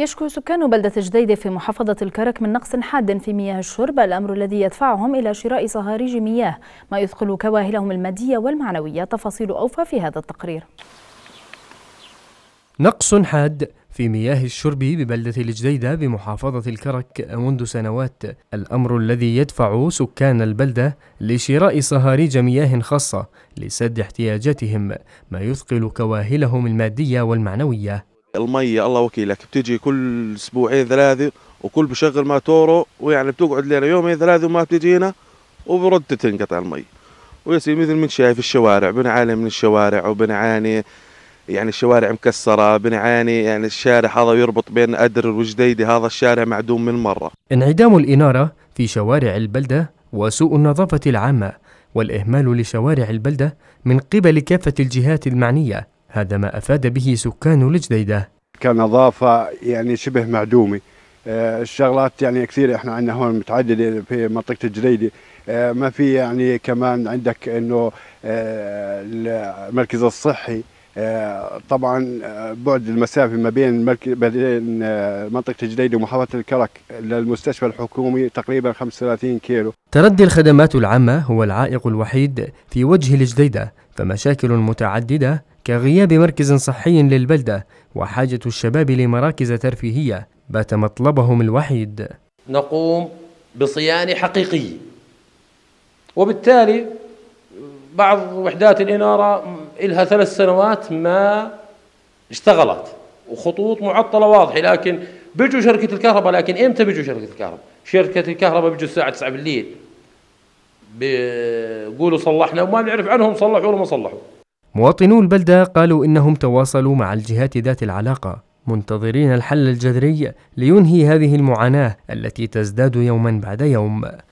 يشكو سكان بلدة الجديدة في محافظة الكرك من نقص حاد في مياه الشرب، الأمر الذي يدفعهم إلى شراء صهاريج مياه ما يثقل كواهلهم المادية والمعنوية. تفاصيل أوفى في هذا التقرير. نقص حاد في مياه الشرب ببلدة الجديدة بمحافظة الكرك منذ سنوات، الأمر الذي يدفع سكان البلدة لشراء صهاريج مياه خاصة لسد احتياجاتهم ما يثقل كواهلهم المادية والمعنوية. المية الله وكيلك بتجي كل أسبوعين ثلاثة، وكل بشغل ما تورو، ويعني بتقعد لنا يومين ثلاثة وما بتجي هنا، وبرد تنقطع المي. ويصير مثل ما انت شايف الشوارع، بنعاني من الشوارع وبنعاني، يعني الشوارع مكسرة، بنعاني يعني الشارع هذا يربط بين أدر وجديدة، هذا الشارع معدوم من مرة. انعدام الإنارة في شوارع البلدة وسوء النظافة العامة والإهمال لشوارع البلدة من قبل كافة الجهات المعنية، هذا ما أفاد به سكان الجديدة. كنظافة يعني شبه معدومة، الشغلات يعني كثيرة احنا عندنا هون متعددة في منطقة الجديدة، ما في يعني كمان عندك انه المركز الصحي، طبعا بعد المسافة ما بين منطقة الجديدة ومحافظة الكرك للمستشفى الحكومي تقريبا 35 كيلو. تردي الخدمات العامة هو العائق الوحيد في وجه الجديدة، فمشاكل متعددة كغياب مركز صحي للبلدة وحاجة الشباب لمراكز ترفيهية بات مطلبهم الوحيد. نقوم بصيانة حقيقية، وبالتالي بعض وحدات الإنارة إلها 3 سنوات ما اشتغلت وخطوط معطلة واضحة، لكن بيجوا شركة الكهرباء. لكن إمتى بيجوا شركة الكهرباء؟ شركة الكهرباء بيجوا الساعة 9 بالليل بيقولوا صلحنا، وما بنعرف عنهم صلحوا ولا ما صلحوا. مواطنو البلدة قالوا إنهم تواصلوا مع الجهات ذات العلاقة منتظرين الحل الجذري لينهي هذه المعاناة التي تزداد يوما بعد يوم.